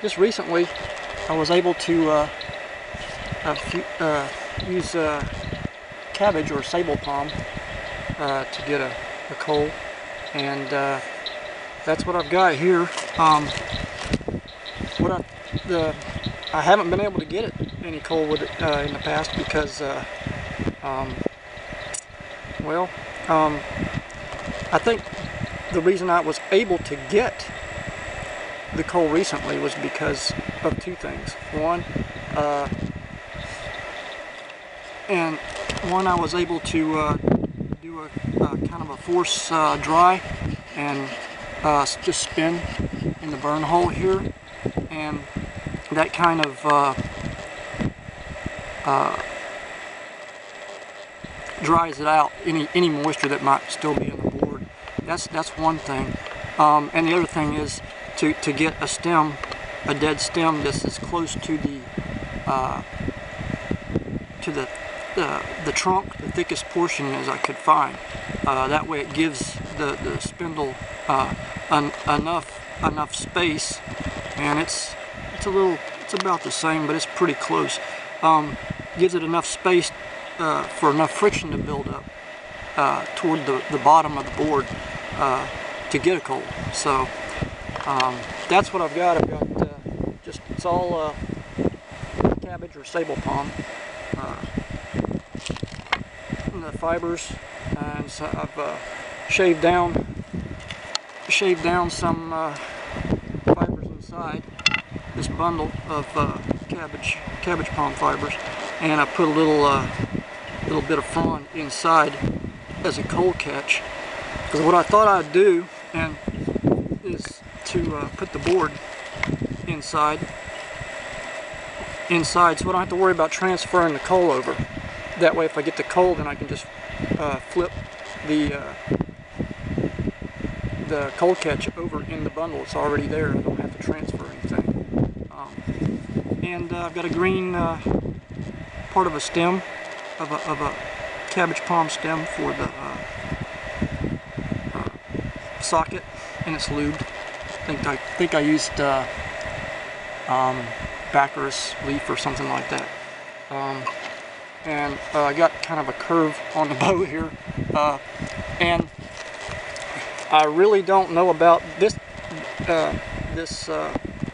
just recently I was able to use cabbage or sable palm to get a coal, and that's what I've got here. I haven't been able to get it any coal with it in the past because I think the reason I was able to get the coal recently was because of two things. One, I was able to do a kind of a force dry and just spin in the burn hole here, and that kind of dries it out, any moisture that might still be in the board. That's one thing. And the other thing is to get a stem, a dead stem that's as close to the trunk, the thickest portion, as I could find. That way it gives the spindle enough space, and it's about the same, but it's pretty close. Gives it enough space for enough friction to build up toward the bottom of the board to get a coal. So that's what I've got. I've got it's all cabbage or sable palm, the fibers, and so I've shaved down some fibers inside this bundle of cabbage palm fibers, and I put a little bit of frond inside as a coal catch, because what I thought I'd do is to put the board inside so I don't have to worry about transferring the coal over. That way if I get the coal, then I can just flip the coal catch over in the bundle. It's already there, I don't have to transfer anything. I've got a green part of a stem, of a cabbage palm stem for the socket, and it's lubed. I think I used Baccharis leaf or something like that. I got kind of a curve on the bow here, and I really don't know about this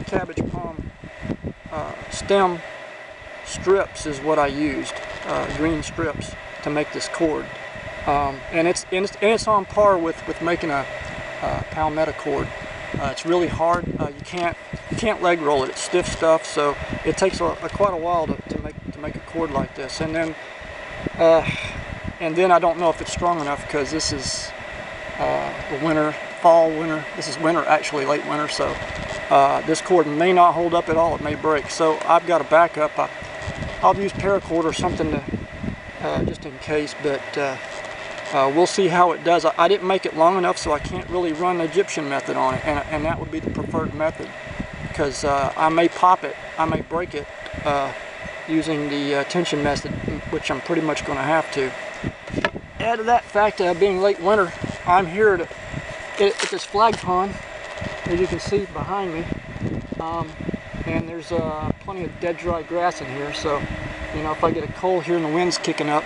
cabbage palm stem. Strips is what I used, green strips, to make this cord, and it's on par with making a palmetto cord. It's really hard. You can't leg roll it. It's stiff stuff, so it takes quite a while to make a cord like this. And then I don't know if it's strong enough, because this is the winter, fall, winter. This is winter, actually late winter, so this cord may not hold up at all. It may break. So I've got a backup. I'll use paracord or something just in case, but we'll see how it does. I didn't make it long enough, so I can't really run the Egyptian method on it, and that would be the preferred method, because I may pop it, I may break it using the tension method, which I'm pretty much going to have to. Add to that fact, being late winter, I'm here at this flag pond, as you can see behind me. And there's plenty of dead dry grass in here, so you know, if I get a coal here and the wind's kicking up,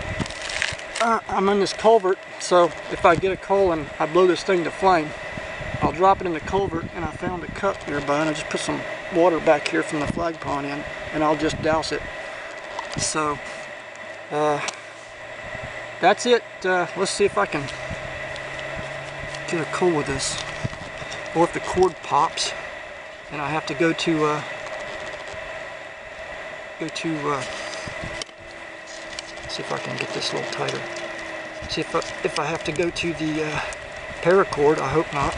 I'm in this culvert, so if I get a coal and I blow this thing to flame, I'll drop it in the culvert, and I found a cup nearby, and I just put some water back here from the flag pond in, and I'll just douse it. So that's it. Let's see if I can get a coal with this, or if the cord pops and I have to go to see if I can get this a little tighter. See if I have to go to the paracord. I hope not.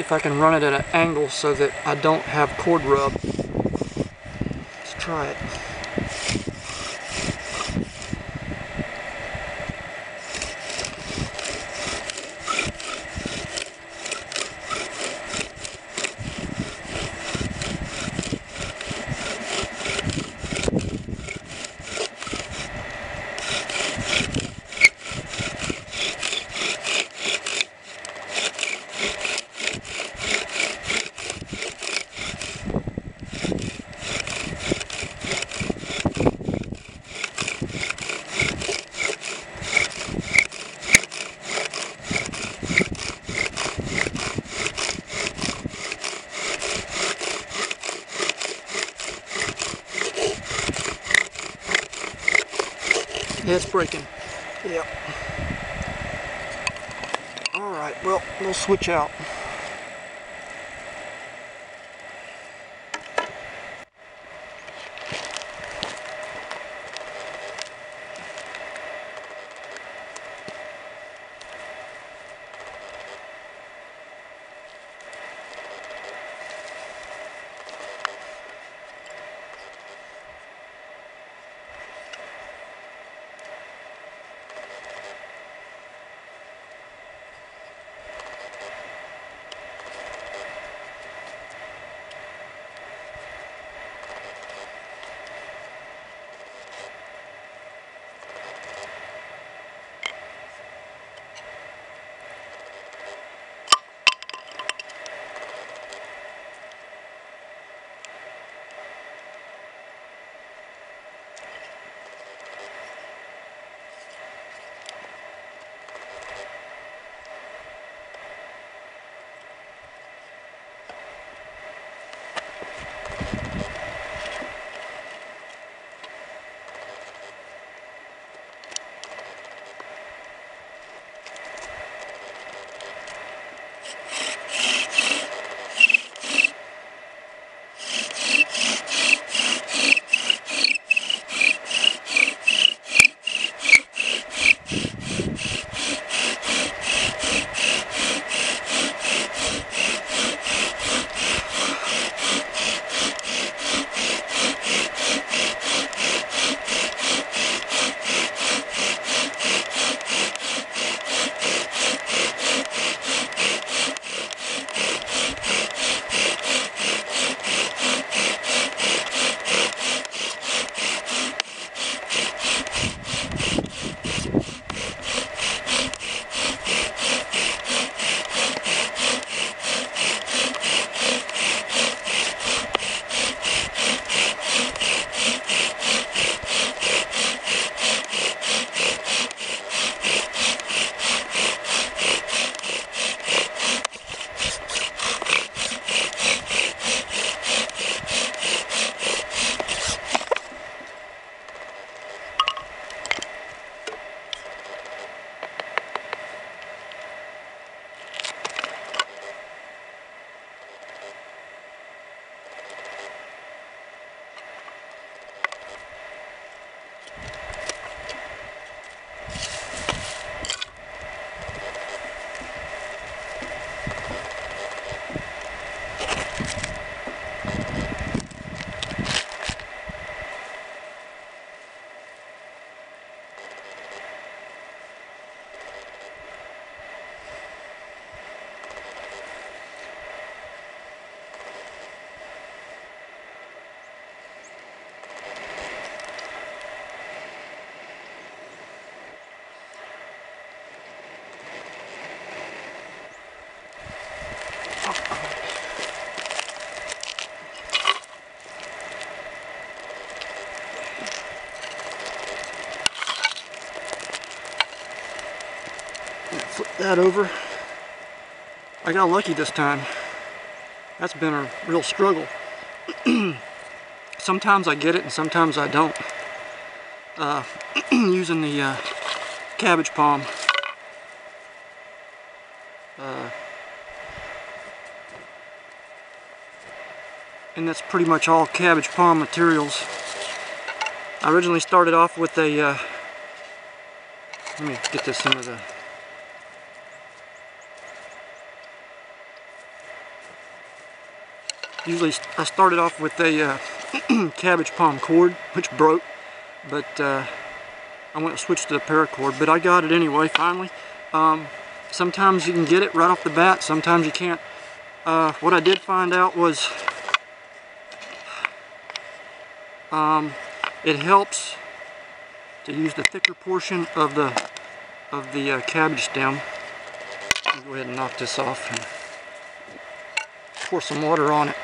see if I can run it at an angle so that I don't have cord rub. Let's try it. It's breaking. Yep. Alright, well, we'll switch out. Flip that over. I got lucky this time. That's been a real struggle. Sometimes I get it and sometimes I don't. Using the cabbage palm. And that's pretty much all cabbage palm materials. I originally started off with a... let me get this into the... Usually I started off with a cabbage palm cord, which broke, but I went and switched to the paracord, but I got it anyway, finally. Sometimes you can get it right off the bat, sometimes you can't. What I did find out was it helps to use the thicker portion of the cabbage stem. I'll go ahead and knock this off and pour some water on it.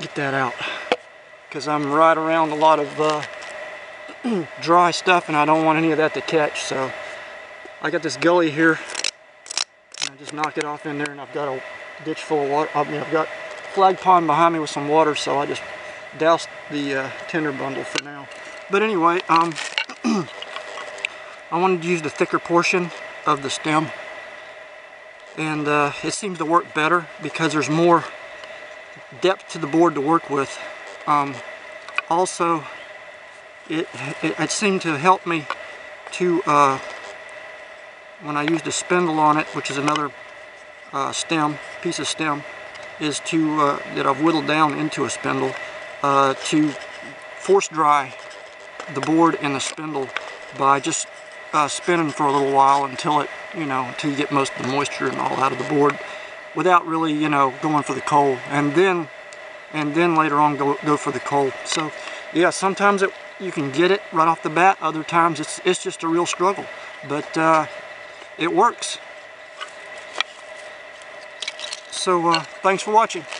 Get that out, because I'm right around a lot of dry stuff and I don't want any of that to catch. So I got this gully here, and I just knock it off in there, and I've got a ditch full of water. I mean, I've got a flag pond behind me with some water, so I just doused the tender bundle for now. But anyway, I wanted to use the thicker portion of the stem, and it seems to work better because there's more depth to the board to work with. Also, it seemed to help me to, when I used a spindle on it, which is another piece of stem, is to that I've whittled down into a spindle, to force dry the board and the spindle by just spinning for a little while until it, until you get most of the moisture and all out of the board, without really, going for the coal, and then later on go for the coal. So yeah, sometimes you can get it right off the bat, other times it's just a real struggle, but it works. So thanks for watching.